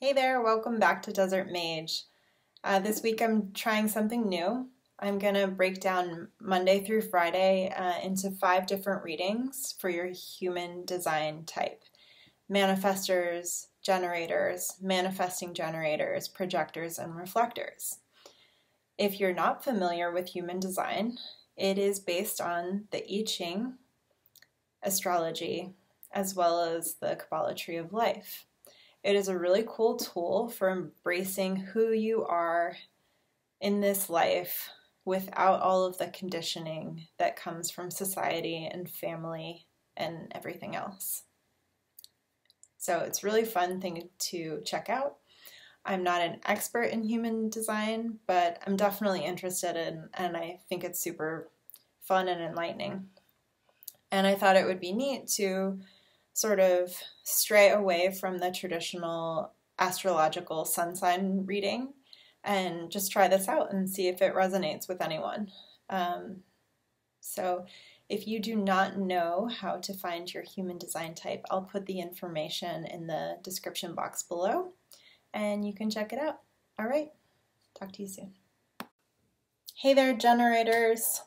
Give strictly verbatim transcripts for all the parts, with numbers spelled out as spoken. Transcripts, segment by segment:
Hey there, welcome back to Desert Mage. Uh, this week I'm trying something new. I'm going to break down Monday through Friday uh, into five different readings for your human design type. Manifestors, Generators, Manifesting Generators, Projectors, and Reflectors. If you're not familiar with human design, it is based on the I Ching, astrology, as well as the Kabbalah Tree of Life. It is a really cool tool for embracing who you are in this life without all of the conditioning that comes from society and family and everything else. So it's a really fun thing to check out. I'm not an expert in human design, but I'm definitely interested in, and I think it's super fun and enlightening. And I thought it would be neat to sort of stray away from the traditional astrological sun sign reading and just try this out and see if it resonates with anyone. Um, so if you do not know how to find your human design type, I'll put the information in the description box below and you can check it out. All right, talk to you soon. Hey there, Generators.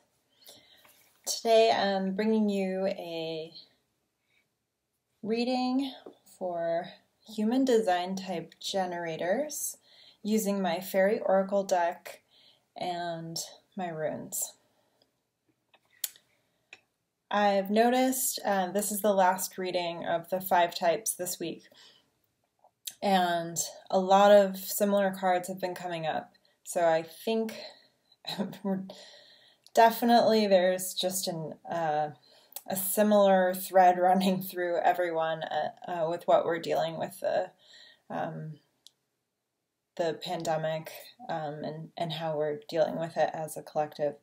Today I'm bringing you a reading for human design type Generators using my Fairy Oracle deck and my runes. I've noticed uh, this is the last reading of the five types this week, and a lot of similar cards have been coming up, so I think definitely there's just an uh, a similar thread running through everyone uh, uh, with what we're dealing with the, um, the pandemic um, and, and how we're dealing with it as a collective.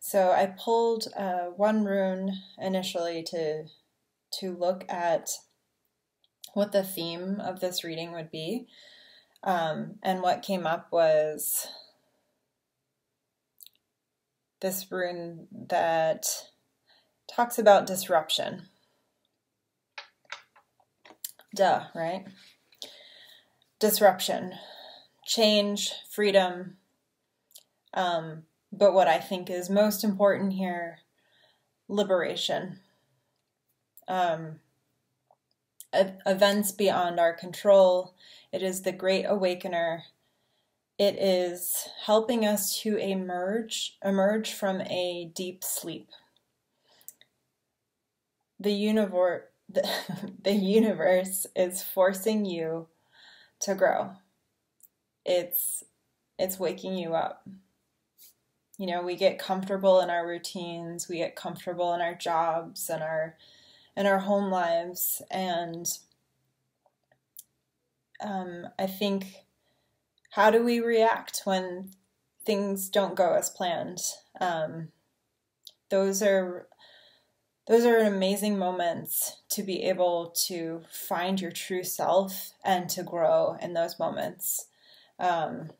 So I pulled uh, one rune initially to, to look at what the theme of this reading would be. Um, and what came up was this rune that talks about disruption. Duh, right? Disruption, change, freedom. Um, but what I think is most important here, liberation. Um, events beyond our control. It is the Great Awakener. It is helping us to emerge, emerge from a deep sleep. The universe, the, the universe is forcing you to grow. It's, it's waking you up. You know, we get comfortable in our routines, we get comfortable in our jobs and our, in our home lives. And um, I think, how do we react when things don't go as planned? Um, those are Those are amazing moments to be able to find your true self and to grow in those moments. Um,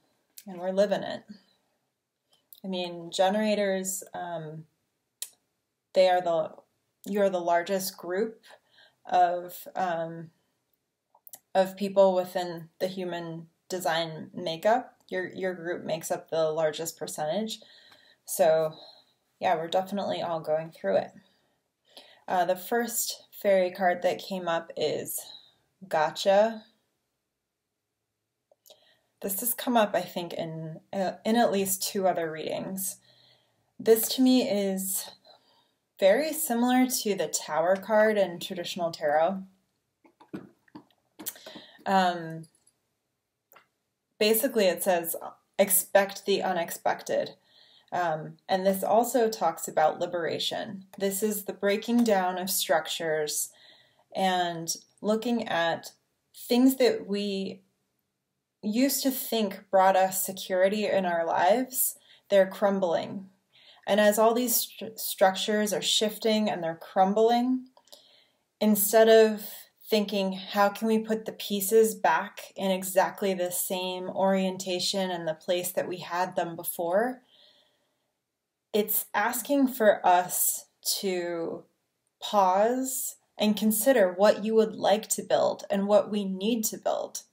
and we're living it. I mean, Generators, um, they are the, you're the largest group of, um, of people within the human design makeup. Your, your group makes up the largest percentage. So yeah, we're definitely all going through it. Uh, the first fairy card that came up is Gotcha. This has come up, I think, in, uh, in at least two other readings. This to me is very similar to the Tower card in traditional tarot. Um, basically it says, expect the unexpected. Um, and this also talks about liberation. This is the breaking down of structures and looking at things that we used to think brought us security in our lives. They're crumbling. And as all these st- structures are shifting and they're crumbling, instead of thinking, how can we put the pieces back in exactly the same orientation and the place that we had them before, it's asking for us to pause and consider what you would like to build and what we need to build.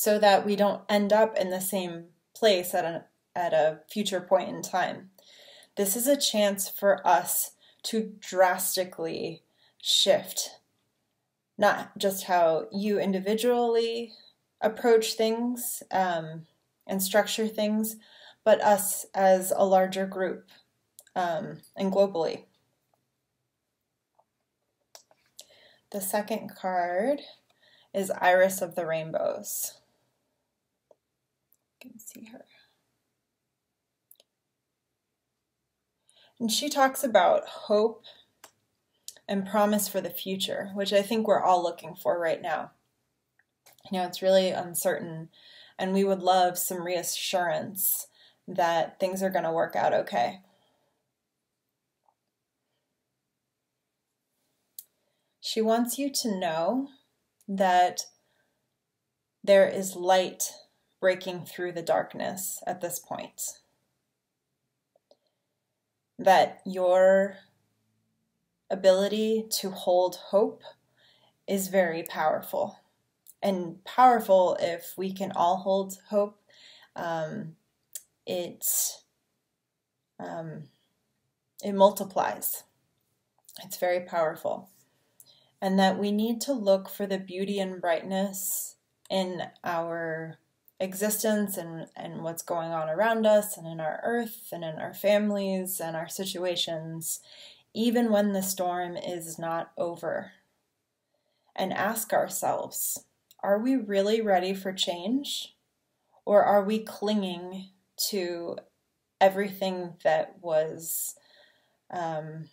so that we don't end up in the same place at a, at a future point in time. This is a chance for us to drastically shift, not just how you individually approach things um, and structure things, but us as a larger group um, and globally. The second card is Iris of the Rainbows. You can see her. And she talks about hope and promise for the future, which I think we're all looking for right now. You know, it's really uncertain, and we would love some reassurance that things are going to work out okay. She wants you to know that there is light breaking through the darkness at this point. That your ability to hold hope is very powerful. And powerful if we can all hold hope. Um, it, um, it multiplies. It's very powerful. And that we need to look for the beauty and brightness in our existence and, and what's going on around us and in our earth and in our families and our situations, even when the storm is not over. And ask ourselves, are we really ready for change? Or are we clinging to everything that was um,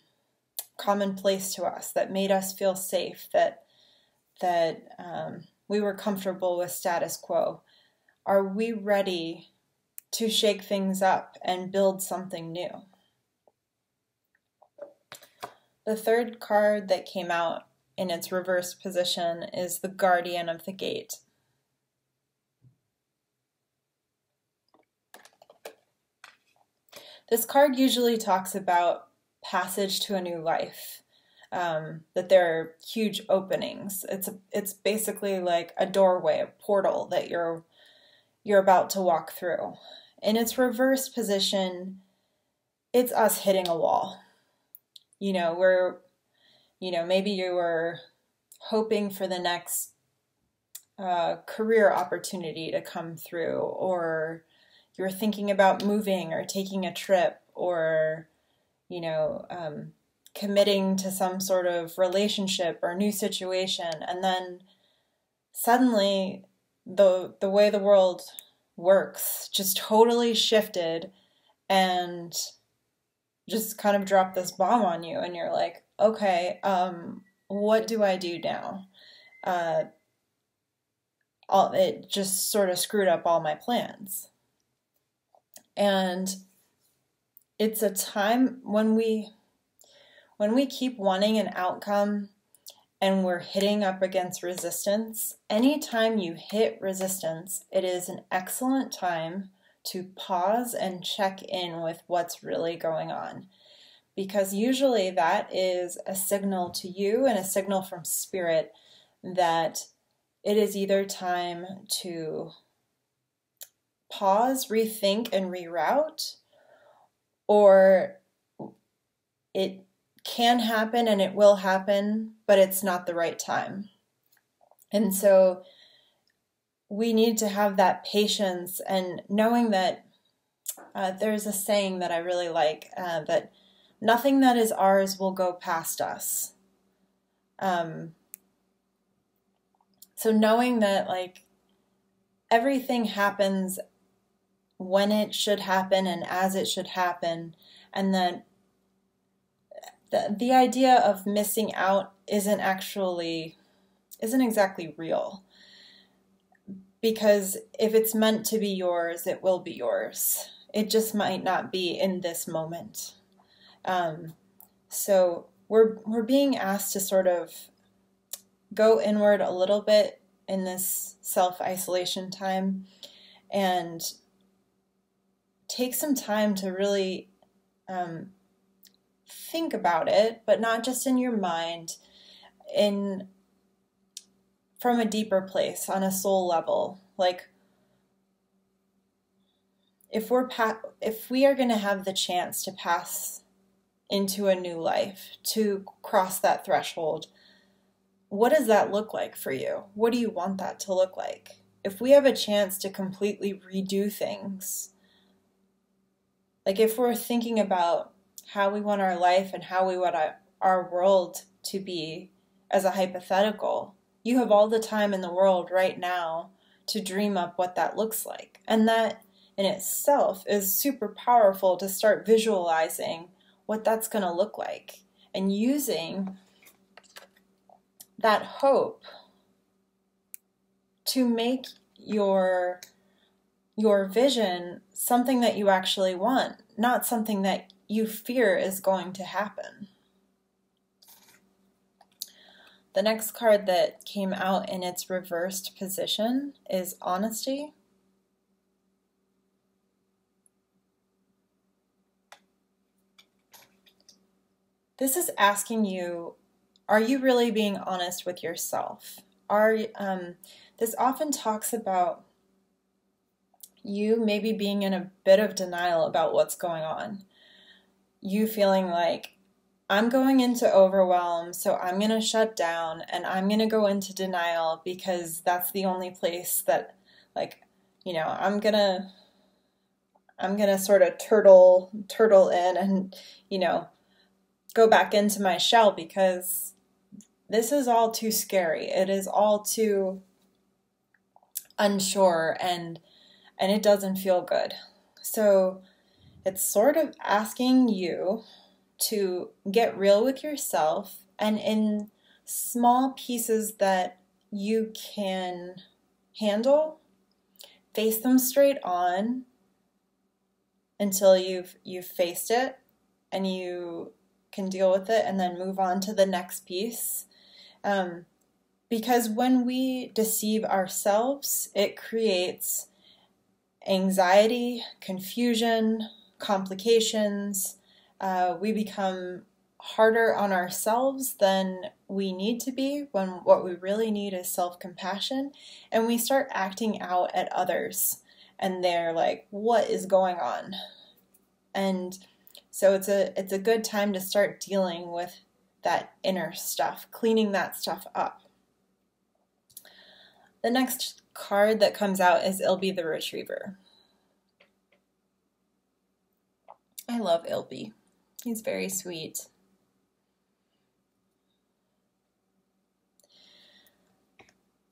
commonplace to us, that made us feel safe, that, that um, we were comfortable with status quo? Are we ready to shake things up and build something new? The third card that came out in its reverse position is the Guardian of the Gate. This card usually talks about passage to a new life, um, that there are huge openings. It's, a, it's basically like a doorway, a portal that you're you're about to walk through. In its reverse position, it's us hitting a wall. You know, we're, you know, maybe you were hoping for the next uh, career opportunity to come through, or you're thinking about moving or taking a trip, or, you know, um, committing to some sort of relationship or new situation. And then suddenly the, the way the world works just totally shifted and just kind of dropped this bomb on you, and you're like, okay, um, what do I do now? Uh, all, it just sort of screwed up all my plans. And it's a time when we, when we keep wanting an outcome and we're hitting up against resistance, anytime you hit resistance, it is an excellent time to pause and check in with what's really going on. Because usually that is a signal to you and a signal from spirit that it is either time to pause, rethink, and reroute, or it can happen and it will happen, but it's not the right time. And so we need to have that patience and knowing that uh, there's a saying that I really like, uh, that nothing that is ours will go past us. Um, so knowing that, like, everything happens when it should happen and as it should happen, and that the, the idea of missing out isn't actually, isn't exactly real. Because if it's meant to be yours, it will be yours. It just might not be in this moment. Um, so we're, we're being asked to sort of go inward a little bit in this self-isolation time and take some time to really um, think about it, but not just in your mind, in from a deeper place on a soul level. Like, if we're pa if we are going to have the chance to pass into a new life, to cross that threshold, what does that look like for you? What do you want that to look like? If we have a chance to completely redo things, like if we're thinking about how we want our life and how we want our world to be as a hypothetical, you have all the time in the world right now to dream up what that looks like. And that in itself is super powerful, to start visualizing what that's going to look like and using that hope to make your your vision something that you actually want, not something that you fear is going to happen. The next card that came out in its reversed position is Honesty. This is asking you, are you really being honest with yourself? Are um, this often talks about you maybe being in a bit of denial about what's going on. You feeling like, I'm going into overwhelm, so I'm going to shut down and I'm going to go into denial because that's the only place that, like, you know, I'm going to, I'm going to sort of turtle, turtle in and, you know, go back into my shell because this is all too scary. It is all too unsure and, and it doesn't feel good. So it's sort of asking you to get real with yourself, and in small pieces that you can handle, face them straight on until you've you've faced it and you can deal with it, and then move on to the next piece. Um, because when we deceive ourselves, it creates anxiety, confusion, complications. Uh, we become harder on ourselves than we need to be, when what we really need is self-compassion, and we start acting out at others and they're like, what is going on? And so it's a it's a good time to start dealing with that inner stuff, cleaning that stuff up. The next card that comes out is Ilby the Retriever. I love Ilby. He's very sweet.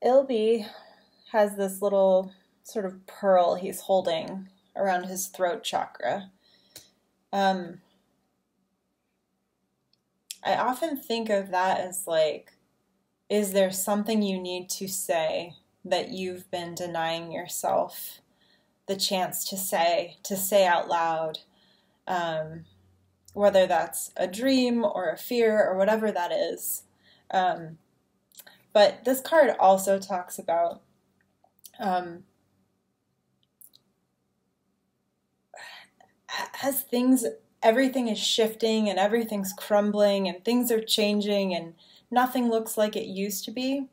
Ilby has this little sort of pearl he's holding around his throat chakra. Um, I often think of that as like, is there something you need to say that you've been denying yourself the chance to say, to say out loud? Um, whether that's a dream or a fear or whatever that is. Um, but this card also talks about um, as things, everything is shifting and everything's crumbling and things are changing and nothing looks like it used to be,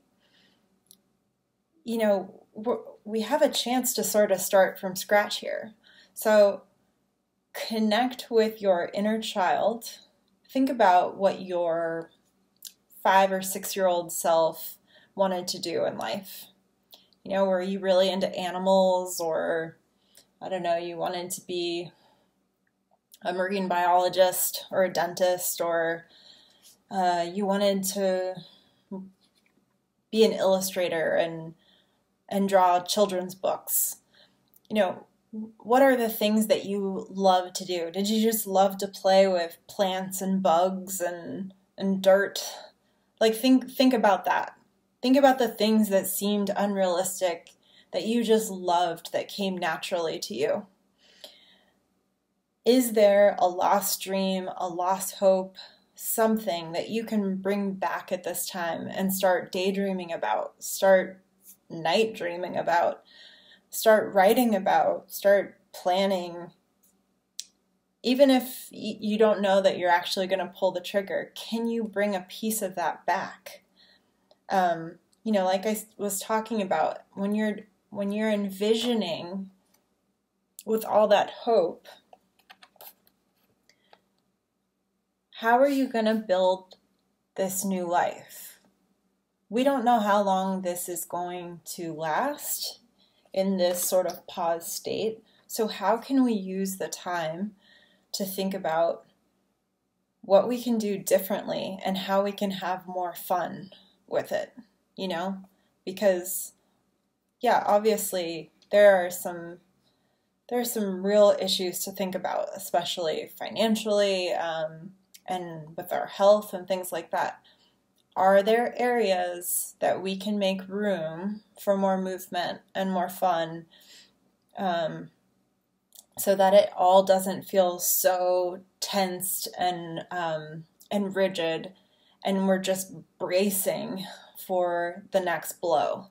you know, we're, we have a chance to sort of start from scratch here. So connect with your inner child. Think about what your five or six-year-old self wanted to do in life. You know, were you really into animals, or, I don't know, you wanted to be a marine biologist or a dentist, or uh, you wanted to be an illustrator and, and draw children's books. You know, what are the things that you love to do? Did you just love to play with plants and bugs and, and dirt? Like, think, think about that. Think about the things that seemed unrealistic, that you just loved, that came naturally to you. Is there a lost dream, a lost hope, something that you can bring back at this time and start daydreaming about, start night dreaming about? Start writing about, start planning. Even if you don't know that you're actually going to pull the trigger, can you bring a piece of that back? Um, you know, like I was talking about, when you're when you're envisioning with all that hope, how are you going to build this new life? We don't know how long this is going to last in this sort of pause state. So how can we use the time to think about what we can do differently and how we can have more fun with it, you know? Because, yeah, obviously there are some there are some real issues to think about, especially financially, um, and with our health and things like that. Are there areas that we can make room for more movement and more fun, um, so that it all doesn't feel so tensed and um, and rigid, and we're just bracing for the next blow?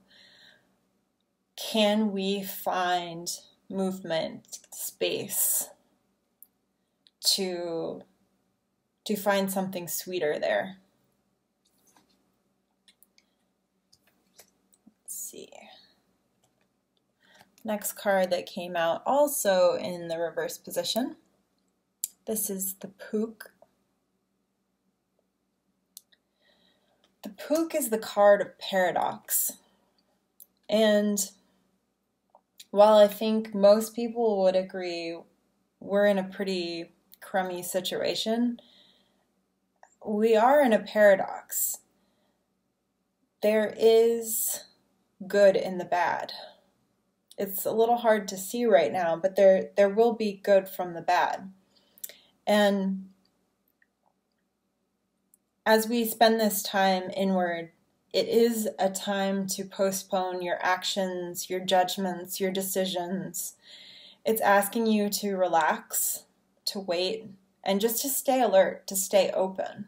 Can we find movement space to to find something sweeter there? Let's see. Next card that came out also in the reverse position. This is the Pook. The Pook is the card of paradox. And while I think most people would agree we're in a pretty crummy situation, we are in a paradox. There is good in the bad. It's a little hard to see right now, but there, there will be good from the bad. And as we spend this time inward, it is a time to postpone your actions, your judgments, your decisions. It's asking you to relax, to wait, and just to stay alert, to stay open,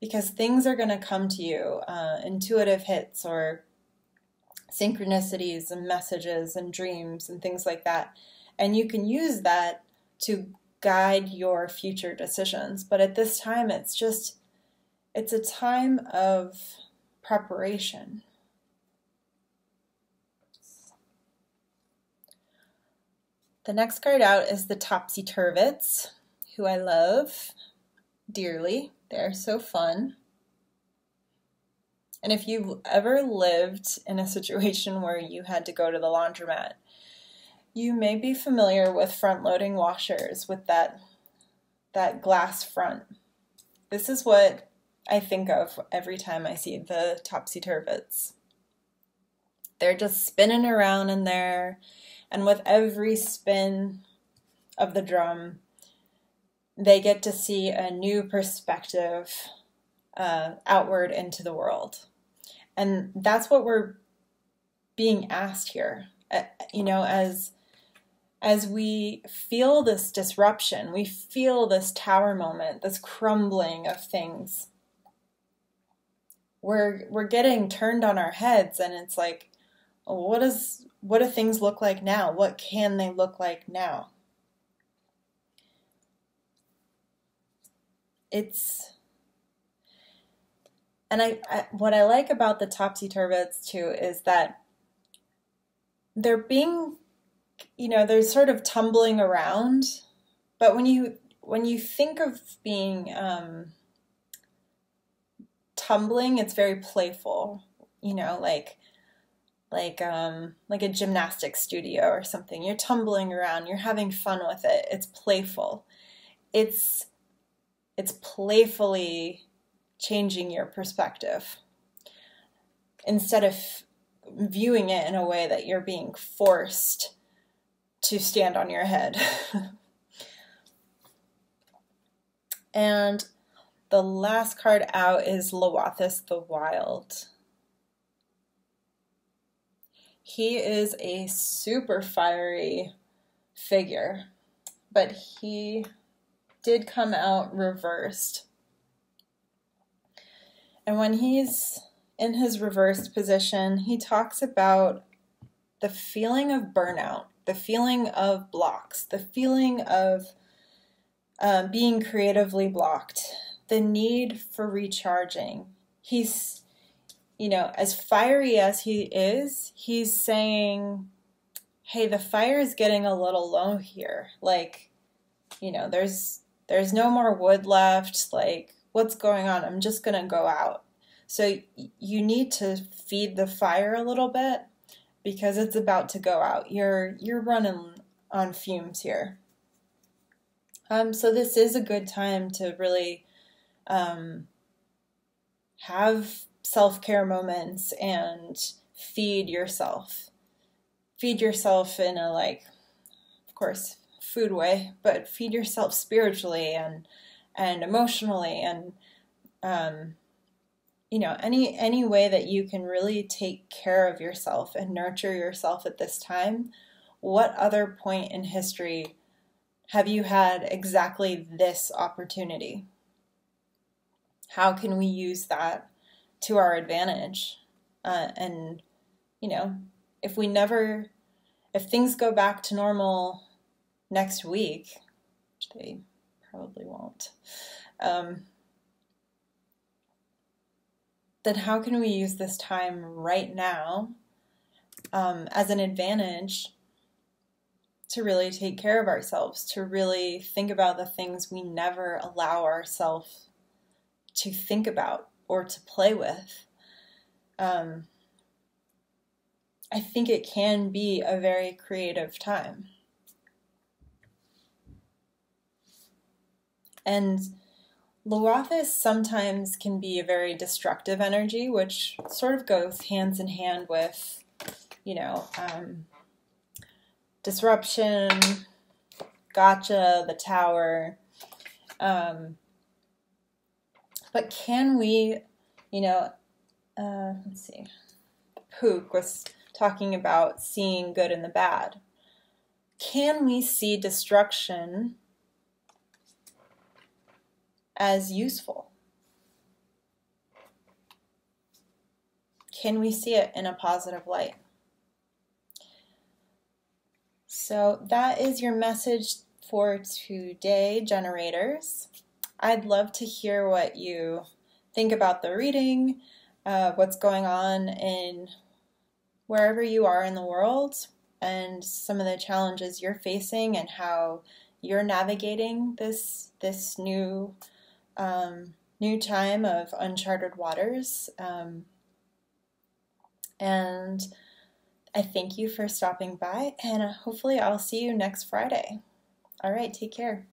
because things are going to come to you, uh, intuitive hits or synchronicities and messages and dreams and things like that, and you can use that to guide your future decisions. But at this time, it's just, it's a time of preparation. The next card out is the Topsy Turvits, who I love dearly. They're so fun. And if you've ever lived in a situation where you had to go to the laundromat, you may be familiar with front-loading washers with that, that glass front. This is what I think of every time I see the Topsy Turvits. They're just spinning around in there, and with every spin of the drum, they get to see a new perspective uh, outward into the world. And that's what we're being asked here. Uh, you know, as, as we feel this disruption, we feel this tower moment, this crumbling of things, we're, we're getting turned on our heads, and it's like, what does, what do things look like now? What can they look like now? It's, and I, I what I like about the Topsy Turvits too is that they're being, you know, they're sort of tumbling around, but when you when you think of being um, tumbling, it's very playful, you know, like like um, like a gymnastics studio or something. You're tumbling around, you're having fun with it. It's playful. It's It's playfully changing your perspective instead of viewing it in a way that you're being forced to stand on your head. And the last card out is Loathis the Wild. He is a super fiery figure, but he did come out reversed. And when he's in his reversed position, he talks about the feeling of burnout, the feeling of blocks, the feeling of uh, being creatively blocked, the need for recharging. He's, you know, as fiery as he is, he's saying, hey, the fire is getting a little low here. Like, you know, there's, there's no more wood left. Like, what's going on? I'm just going to go out. So you need to feed the fire a little bit because it's about to go out. You're, you're running on fumes here. Um, so this is a good time to really um, have self-care moments and feed yourself. Feed yourself in a, like, of course, food way, but feed yourself spiritually and and emotionally and, um, you know, any, any way that you can really take care of yourself and nurture yourself at this time. What other point in history have you had exactly this opportunity? How can we use that to our advantage? Uh, and, you know, if we never, if things go back to normal next week, which they probably won't, um, then how can we use this time right now um, as an advantage to really take care of ourselves, to really think about the things we never allow ourselves to think about or to play with. Um, I think it can be a very creative time. And Loathis sometimes can be a very destructive energy, which sort of goes hands in hand with, you know, um, disruption, gotcha, the tower. Um, but can we, you know, uh, let's see, Pook was talking about seeing good in the bad. Can we see destruction as useful? Can we see it in a positive light? So that is your message for today, Generators. I'd love to hear what you think about the reading, uh, what's going on in wherever you are in the world, and some of the challenges you're facing and how you're navigating this, this new, um, new time of uncharted waters. Um, and I thank you for stopping by, and hopefully I'll see you next Friday. All right, take care.